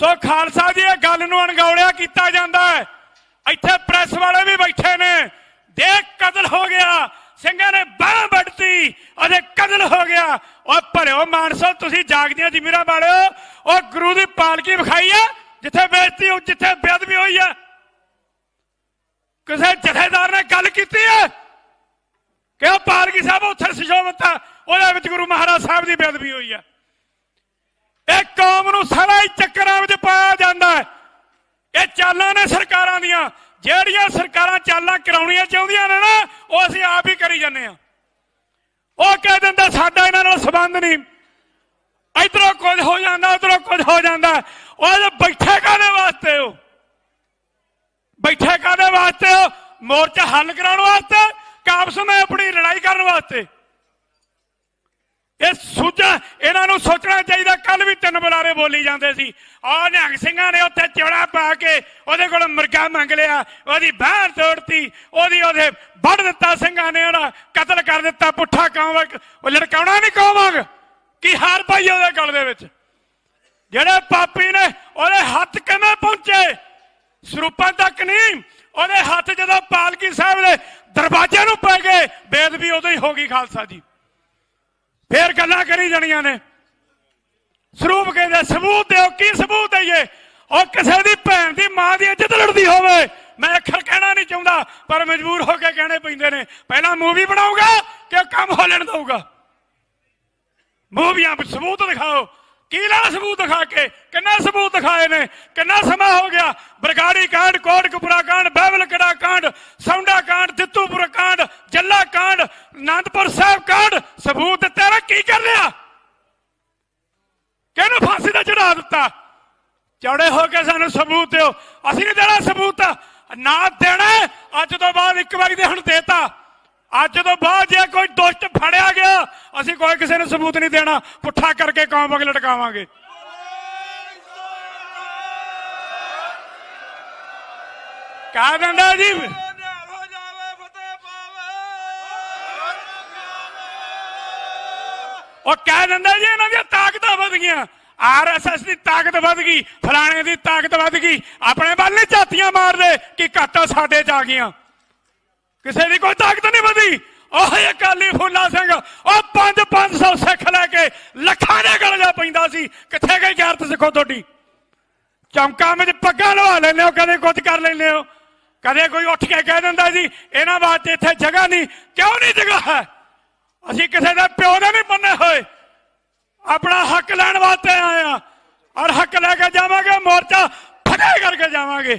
सो खालसा जी गल नूं अणगौलिया कीता जांदा है। इत्थे प्रेस वाले भी बैठे ने, देख कतल हो गया, ਸਿੰਘਾਂ ने बाह बढ़ती, अजे कदल हो गया। और भरिओ मानसो तुसीं जागदियां ज़मीरां वालिओ, और गुरु की पालकी विखाई है जिथे बेइज्जती हो, जिथे बेअदबी होई है। किसी जथेदार ने गल कीती है कि पालकी साहब उत्थे शोभत है, उहदे विच गुरु महाराज साहब की बेअदबी होई है। इह कौम नूं सारा ही चक्करां विच पाया जांदा है। इह चालां ने सरकारां दीआं, ਜਿਹੜੀਆਂ सरकारां चालां कराउणीਆਂ ਚਾਹੁੰਦੀਆਂ ਨੇ ना, ਉਹ ਅਸੀਂ ਆਪ ਹੀ ਕਰੀ ਜਾਂਦੇ ਆ। ਉਹ ਕਹਿ ਦਿੰਦਾ ਸਾਡਾ ਇਹਨਾਂ ਨਾਲ ਸੰਬੰਧ ਨਹੀਂ, ਇਧਰੋਂ ਕੁਝ ਹੋ ਜਾਂਦਾ, ਉਧਰੋਂ ਕੁਝ ਹੋ ਜਾਂਦਾ। ਉਹ ਬੈਠੇ ਕਾਹਦੇ ਵਾਸਤੇ ਹੋ, ਬੈਠੇ ਕਾਹਦੇ ਵਾਸਤੇ ਹੋ? ਮੋਰਚਾ ਹੱਲ ਕਰਾਉਣ ਵਾਸਤੇ, ਕਾਬਸ ਮੈਂ ਆਪਣੀ ਲੜਾਈ ਕਰਨ ਵਾਸਤੇ। ਇਹ ਸੋਚਾ ਇਹਨਾਂ ਨੂੰ ਸੋਚਣਾ ਚਾਹੀਦਾ। ਕੱਲ ਵੀ ਤਿੰਨ ਬੁਲਾਰੇ ਬੋਲੀ ਜਾਂਦੇ ਸੀ। ਆਹ ਨਿਹੰਗ ਸਿੰਘਾਂ ਨੇ ਉੱਥੇ ਚਿੜਾ ਪਾ ਕੇ ਉਹਦੇ ਕੋਲ ਮੁਰਗਾ ਮੰਗ ਲਿਆ, ਉਹਦੀ ਬਾਹਰ ਤੋੜਤੀ, ਉਹਦੇ ਵੱਢ ਦਿੱਤਾ, ਸਿੰਘਾਂ ਨੇ ਉਹਦਾ ਕਤਲ ਕਰ ਦਿੱਤਾ। ਪੁੱਠਾ ਕੌਮ ਉਹ ਲੜਕਾਉਣਾ ਨਹੀਂ ਕੌਮਾਂਗ ਕੀ ਹਾਰ ਪਾਈ ਉਹਦੇ ਗਲ ਦੇ ਵਿੱਚ। ਜਿਹੜੇ ਪਾਪੀ ਨੇ ਉਹਦੇ ਹੱਥ ਕਿਵੇਂ ਪਹੁੰਚੇ ਸਰੂਪਾਂ ਤੱਕ ਨਹੀਂ, ਉਹਦੇ ਹੱਥ ਜਦੋਂ ਪਾਲਕੀ ਸਾਹਿਬ ਦੇ ਦਰਵਾਜ਼ੇ ਨੂੰ ਪੈ ਗਏ, ਬੇਅਦਬੀ ਉਦੋਂ ਹੀ ਹੋ ਗਈ ਖਾਲਸਾ ਜੀ। फिर गल्लां करी जानियां ने, सरूप कहते सबूत दो, की सबूत है? और किसी की भैन की मां की इज्जत लड़ती हो, मैं अखर कहना नहीं चाहता पर मजबूर होकर कहने पैंदे ने। पहला मूवी बनाऊंगा कि काम होलन दूंगा? मूवियां सबूत दिखाओ, की ला सबूत दिखा के किन्ना सबूत दिखाए ने, किन्ना समा हो गया? बरगाड़ी कांड, कोटकपुरा कांड, बैबलकड़ा कांड, सौंडा कांड, दित्तूपुर कांड, जल्ला कांड, आनंदपुर साहब कांड। सबूत तेरा की कर लिया? कहनूं फांसी दा चढ़ा दिता? चौड़े होके सानू सबूत दिओ, असीं नहीं देना सबूत। ना देना अज तो बाद, एक वारी ते हुण देता, अज तो बाद जे कोई दुष्ट फड़िया गया असीं कोई किसी ने सबूत नहीं देना। पुठा करके कौम अगे लटकावांगे। कह दिंदा जी और कह दिंदा जी इन्हां दी ताकतां वध गईयां, RSS की ताकत वध गई, फलाणे की ताकत वध गई। अपने वाल नहीं झातीआं मारदे कि काटां साडे च आ गईयां, किसी की कोई ताकत नहीं बदी। ओह अकाली फूला सिंह 500 सिख लैके लखां दे गल जा पैंदा सी, किथे गई गैरत सिखो तुहाडी? चमकां विच पग्गां लवा लैंदे हो, कदे कुछ कर लैंदे हो, कदे कोई उठ के कह दिंदा जी इन्हां वास्ते इत्थे जगह नहीं। क्यों नहीं जगह है? असीं किसी दे प्यो दे नहीं बने होए, अपना हक लैण वास्ते आए हां, और हक लैके जावांगे, मोर्चा फतेह करके जावांगे।